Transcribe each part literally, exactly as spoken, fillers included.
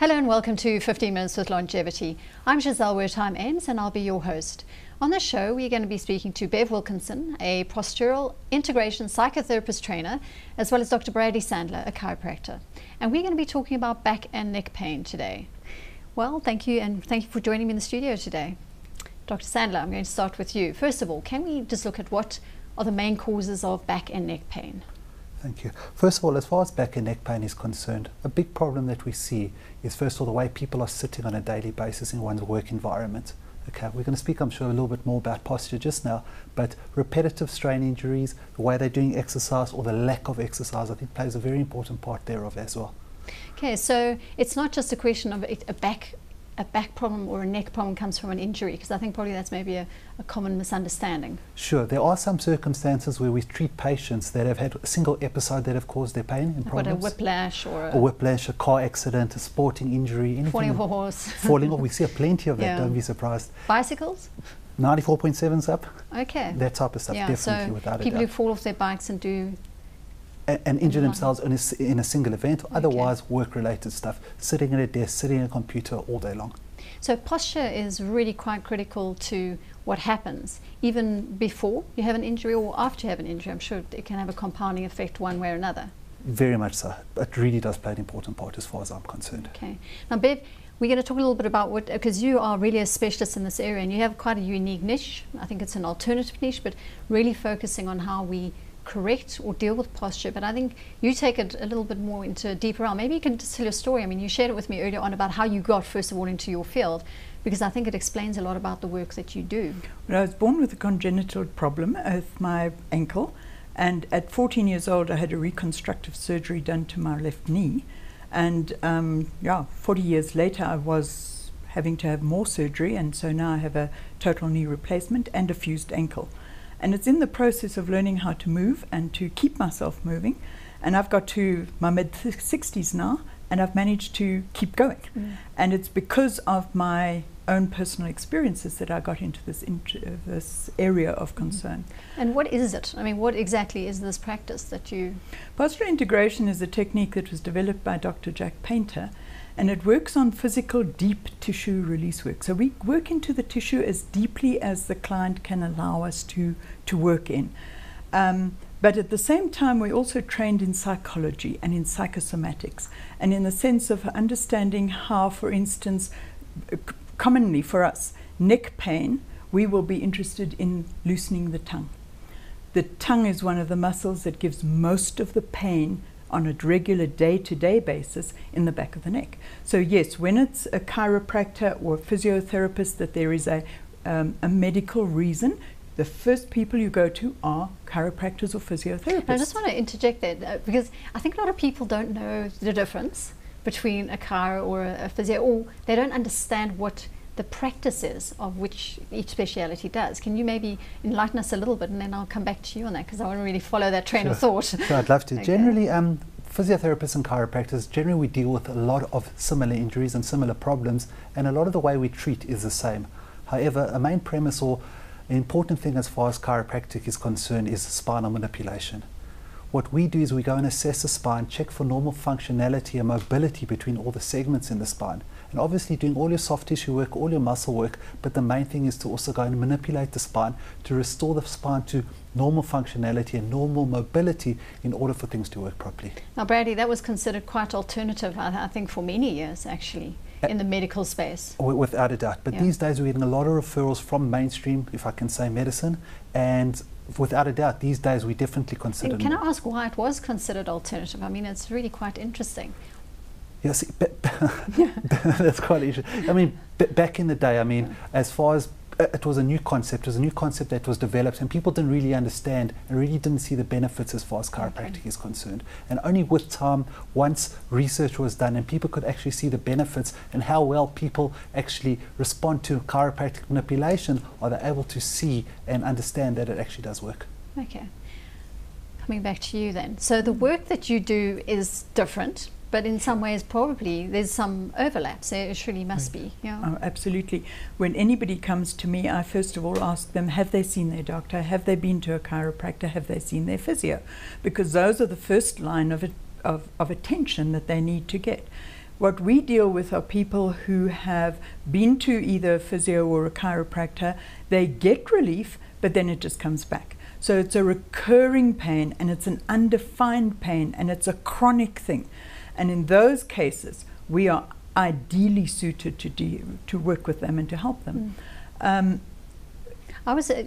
Hello and welcome to fifteen minutes with Longevity. I'm Giselle Wertheim-Ems and I'll be your host. On this show we're going to be speaking to Bev Wilkinson, a Postural Integration Psychotherapist Trainer, as well as Doctor Bradley Sandler, a chiropractor. And we're going to be talking about back and neck pain today. Well, thank you and thank you for joining me in the studio today. Doctor Sandler, I'm going to start with you. First of all, can we just look at what are the main causes of back and neck pain? Thank you. First of all, as far as back and neck pain is concerned, a big problem that we see is, first of all, the way people are sitting on a daily basis in one's work environment. Okay, we're going to speak, I'm sure, a little bit more about posture just now, but repetitive strain injuries, the way they're doing exercise or the lack of exercise, I think plays a very important part thereof as well. Okay, so it's not just a question of a back a back problem or a neck problem comes from an injury, because I think probably that's maybe a, a common misunderstanding. Sure, there are some circumstances where we treat patients that have had a single episode that have caused their pain and problems. What, a whiplash or a, a whiplash, a car accident, a sporting injury, anything. Falling off a horse. Falling off, we see plenty of that, yeah. Don't be surprised. Bicycles? ninety-four point seven's up. Okay. That type of stuff, yeah, definitely, so without a doubt. People who fall off their bikes and do and injure themselves in a, in a single event, okay. Otherwise work-related stuff, sitting at a desk, sitting at a computer all day long. So posture is really quite critical to what happens, even before you have an injury or after you have an injury. I'm sure it can have a compounding effect one way or another. Very much so. It really does play an important part as far as I'm concerned. Okay. Now, Bev, we're going to talk a little bit about what, because you are really a specialist in this area and you have quite a unique niche. I think it's an alternative niche, but really focusing on how we correct or deal with posture, but I think you take it a little bit more into a deeper realm. Maybe you can just tell your story. I mean, you shared it with me earlier on about how you got, first of all, into your field, because I think it explains a lot about the work that you do. Well, I was born with a congenital problem with my ankle, and at fourteen years old I had a reconstructive surgery done to my left knee, and um, yeah, forty years later I was having to have more surgery, and so now I have a total knee replacement and a fused ankle. And it's in the process of learning how to move and to keep myself moving. And I've got to my mid sixties now, and I've managed to keep going. Mm. And it's because of my own personal experiences that I got into this, into this area of concern. Mm. And what is it? I mean, what exactly is this practice that you... Postural integration is a technique that was developed by Doctor Jack Painter, and it works on physical deep tissue release work. So we work into the tissue as deeply as the client can allow us to, to work in. Um, but at the same time, we're also trained in psychology and in psychosomatics, and in the sense of understanding how, for instance, commonly for us, neck pain, we will be interested in loosening the tongue. The tongue is one of the muscles that gives most of the pain on a regular day-to-day basis in the back of the neck. So yes, when it's a chiropractor or a physiotherapist that there is a, um, a medical reason, the first people you go to are chiropractors or physiotherapists. And I just want to interject there, uh, because I think a lot of people don't know the difference between a chiro or a, a physio, or they don't understand what the practices of which each speciality does. Can you maybe enlighten us a little bit, and then I'll come back to you on that, because I want to really follow that train sure. of thought. Sure, I'd love to. Okay. Generally, um, physiotherapists and chiropractors, generally we deal with a lot of similar injuries and similar problems, and a lot of the way we treat is the same. However, a main premise or an important thing as far as chiropractic is concerned is spinal manipulation. What we do is we go and assess the spine, check for normal functionality and mobility between all the segments in the spine. And obviously doing all your soft tissue work, all your muscle work, but the main thing is to also go and manipulate the spine to restore the spine to normal functionality and normal mobility in order for things to work properly. Now, Bradley, that was considered quite alternative, I, I think, for many years, actually, in the medical space. Without a doubt. But yeah. These days we're getting a lot of referrals from mainstream, if I can say, medicine, and without a doubt, these days we definitely consider. And can I ask why it was considered alternative? I mean, it's really quite interesting. Yes, yeah. That's quite interesting. I mean, b back in the day, I mean, yeah. as far as uh, it was a new concept, it was a new concept that was developed, and people didn't really understand and really didn't see the benefits as far as chiropractic okay. is concerned. And only with time, once research was done and people could actually see the benefits and how well people actually respond to chiropractic manipulation, are they able to see and understand that it actually does work. Okay. Coming back to you then. So the work that you do is different, but in some ways probably there's some overlaps. There surely must be. Yeah. Oh, absolutely. When anybody comes to me, I first of all ask them, have they seen their doctor? Have they been to a chiropractor? Have they seen their physio? Because those are the first line of, it, of, of attention that they need to get. What we deal with are people who have been to either a physio or a chiropractor. They get relief, but then it just comes back. So it's a recurring pain, and it's an undefined pain, and it's a chronic thing. And in those cases, we are ideally suited to, do, to work with them and to help them. Mm. Um, I was, uh,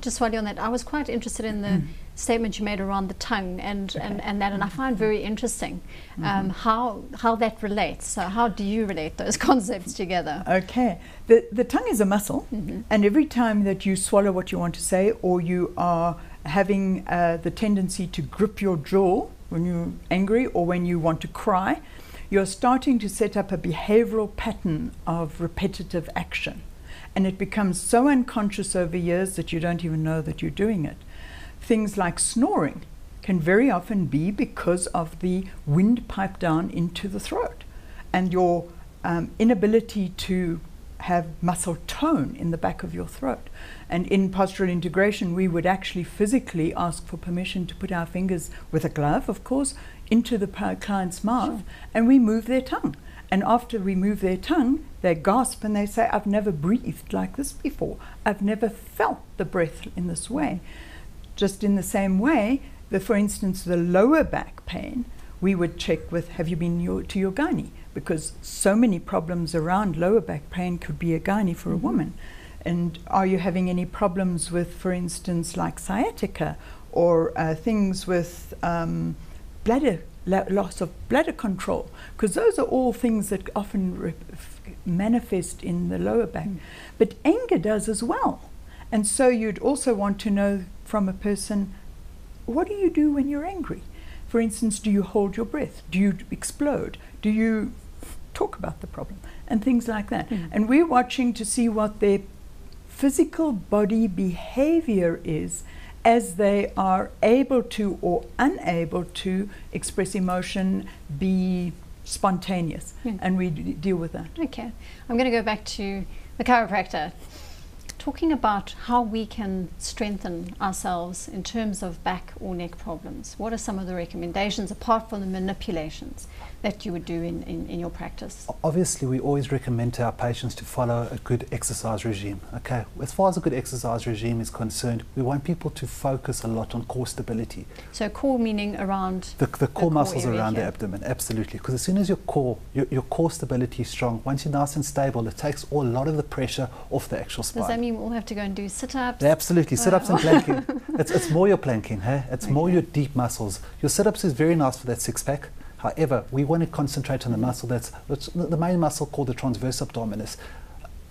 just while you're on that, I was quite interested in the mm. statement you made around the tongue and, okay. and, and that, and I find very interesting um, mm-hmm. how, how that relates. So how do you relate those concepts together? Okay. The, the tongue is a muscle, mm-hmm. and every time that you swallow what you want to say, or you are having uh, the tendency to grip your jaw when you're angry or when you want to cry, you're starting to set up a behavioral pattern of repetitive action. And it becomes so unconscious over years that you don't even know that you're doing it. Things like snoring can very often be because of the wind pipe down into the throat and your um, inability to have muscle tone in the back of your throat. And in postural integration, we would actually physically ask for permission to put our fingers, with a glove of course, into the client's mouth, sure. and we move their tongue. And after we move their tongue, they gasp and they say, I've never breathed like this before. I've never felt the breath in this way. Just in the same way, the, for instance, the lower back pain, we would check with, have you been your, to your gynae? Because so many problems around lower back pain could be a gynae for a woman. And are you having any problems with, for instance, like sciatica or uh, things with um, bladder loss of bladder control, because those are all things that often manifest in the lower back. Mm. But anger does as well. And so you'd also want to know from a person, what do you do when you're angry? For instance, do you hold your breath? Do you explode? Do you talk about the problem? And things like that. Mm. And we're watching to see what their physical body behavior is as they are able to or unable to express emotion, be spontaneous, yeah. and we d deal with that. Okay, I'm going to go back to the chiropractor, talking about how we can strengthen ourselves in terms of back or neck problems. What are some of the recommendations, apart from the manipulations, that you would do in, in, in your practice? Obviously, we always recommend to our patients to follow a good exercise regime. Okay, as far as a good exercise regime is concerned, we want people to focus a lot on core stability. So core meaning around the, the, the core muscles core around here. The abdomen, absolutely. Because as soon as your core, your, your core stability is strong, once you're nice and stable, it takes all, a lot of the pressure off the actual spine. Does that mean we'll have to go and do sit-ups? Yeah, absolutely, sit-ups wow. and planking. It's, it's more your planking, hey? It's okay. more your deep muscles. Your sit-ups is very nice for that six-pack. However, we want to concentrate on the muscle that's, that's the main muscle called the transverse abdominis,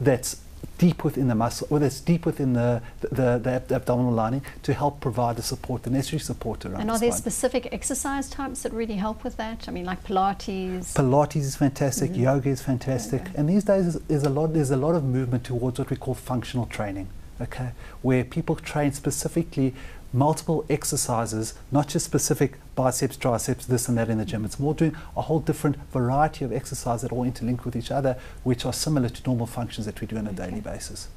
that's deep within the muscle, or that's deep within the, the, the, the, ab the abdominal lining, to help provide the support, the necessary support around. And are the there spine. Specific exercise types that really help with that? I mean, like Pilates? Pilates is fantastic, mm-hmm. yoga is fantastic, okay. and these days is, is a lot, there's a lot of movement towards what we call functional training, okay, where people train specifically multiple exercises, not just specific biceps, triceps, this and that in the gym. It's more doing a whole different variety of exercises that all interlink with each other, which are similar to normal functions that we do on a okay. daily basis.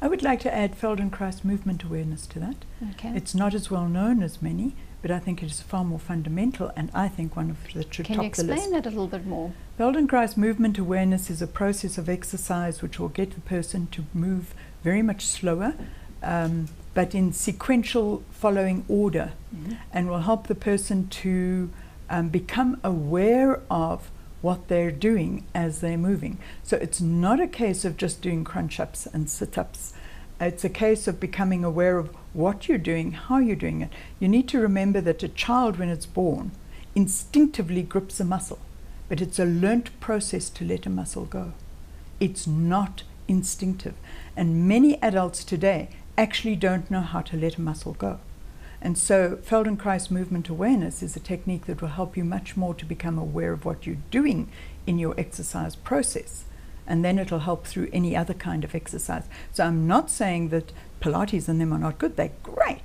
I would like to add Feldenkrais Movement Awareness to that. Okay. It's not as well known as many, but I think it is far more fundamental, and I think one of the should top the list. Can you explain that a little bit more? Feldenkrais Movement Awareness is a process of exercise which will get the person to move very much slower, um, but in sequential following order, mm-hmm. and will help the person to um, become aware of what they're doing as they're moving. So it's not a case of just doing crunch-ups and sit-ups. It's a case of becoming aware of what you're doing, how you're doing it. You need to remember that a child, when it's born, instinctively grips a muscle, but it's a learnt process to let a muscle go. It's not instinctive. And many adults today actually don't know how to let a muscle go. And so Feldenkrais Movement Awareness is a technique that will help you much more to become aware of what you're doing in your exercise process. And then it'll help through any other kind of exercise. So I'm not saying that Pilates and them are not good, they're great.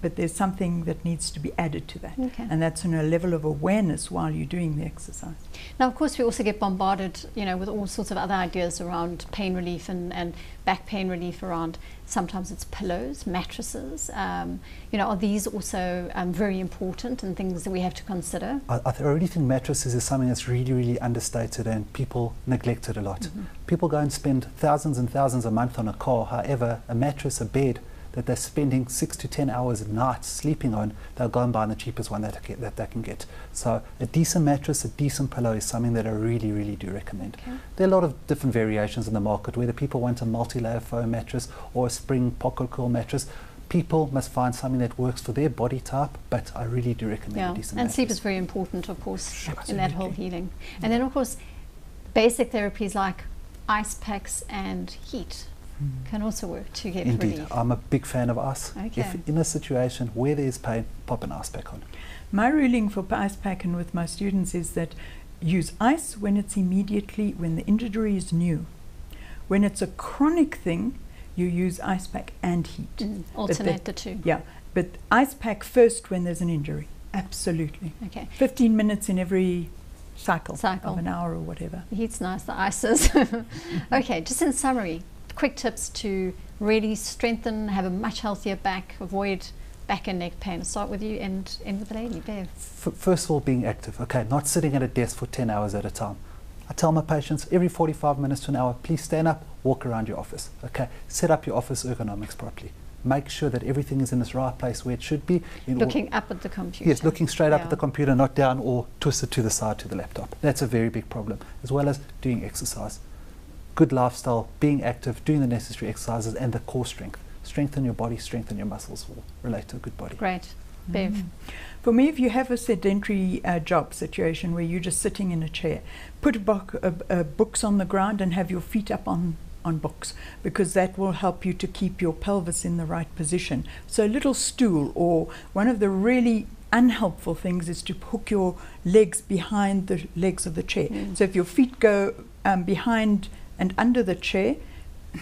but there's something that needs to be added to that. Okay. And that's on a level of awareness while you're doing the exercise. Now, of course, we also get bombarded, you know, with all sorts of other ideas around pain relief and, and back pain relief around, sometimes it's pillows, mattresses. Um, you know, are these also um, very important and things that we have to consider? I, I really think mattresses is something that's really, really understated and people neglect it a lot. Mm-hmm. People go and spend thousands and thousands a month on a car. However, a mattress, a bed, that they're spending six to ten hours a night sleeping on, they'll go and buy the cheapest one that, that they can get. So a decent mattress, a decent pillow is something that I really, really do recommend. Okay. There are a lot of different variations in the market, whether people want a multi-layer foam mattress or a spring pocket coil mattress. People must find something that works for their body type, but I really do recommend yeah. a decent and mattress. And sleep is very important, of course, sure, in that whole healing. Yeah. And then, of course, basic therapies like ice packs and heat can also work to get relief. Indeed, I'm a big fan of ice. Okay. If in a situation where there is pain, pop an ice pack on. My ruling for ice pack and with my students is that use ice when it's immediately, when the injury is new. When it's a chronic thing, you use ice pack and heat. Mm, alternate the two. Yeah, but ice pack first when there's an injury, absolutely. Okay. fifteen minutes in every cycle, cycle. of an hour or whatever. The heat's nice, the ice is. Okay, just in summary, quick tips to really strengthen, have a much healthier back, avoid back and neck pain. Start with you and end with the lady, Bev. F first of all, being active, okay, not sitting at a desk for ten hours at a time. I tell my patients every forty-five minutes to an hour, please stand up, walk around your office, okay? Set up your office ergonomics properly. Make sure that everything is in its right place where it should be. Looking up at the computer. Yes, looking straight yeah. up at the computer, not down or twisted to the side to the laptop. That's a very big problem, as well as doing exercise. Good lifestyle, being active, doing the necessary exercises, and the core strength. Strengthen your body, strengthen your muscles, will relate to a good body. Great. Bev? Mm. For me, if you have a sedentary uh, job situation where you're just sitting in a chair, put a book, uh, uh, books on the ground and have your feet up on, on books, because that will help you to keep your pelvis in the right position. So a little stool, or one of the really unhelpful things is to hook your legs behind the legs of the chair. Mm. So if your feet go um, behind and under the chair, it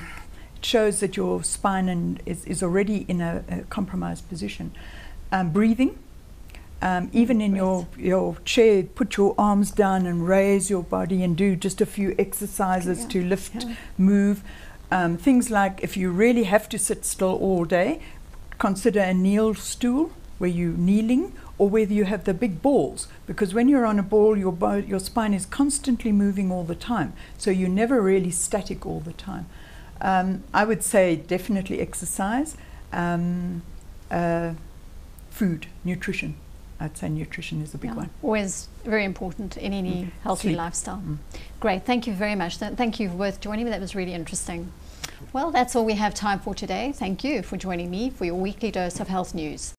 shows that your spine and is, is already in a, a compromised position. Um, breathing, um, even in your, your chair, put your arms down and raise your body and do just a few exercises yeah. to lift, yeah. move. Um, things like if you really have to sit still all day, consider a kneel stool where you're kneeling, or whether you have the big balls, because when you're on a ball, your, bo your spine is constantly moving all the time, so you're never really static all the time. Um, I would say definitely exercise, um, uh, food, nutrition. I'd say nutrition is a big yeah. one. Always very important in any mm. healthy Sleep. lifestyle. Mm. Great, thank you very much. Th thank you for joining me, that was really interesting. Well, that's all we have time for today. Thank you for joining me for your weekly dose of health news.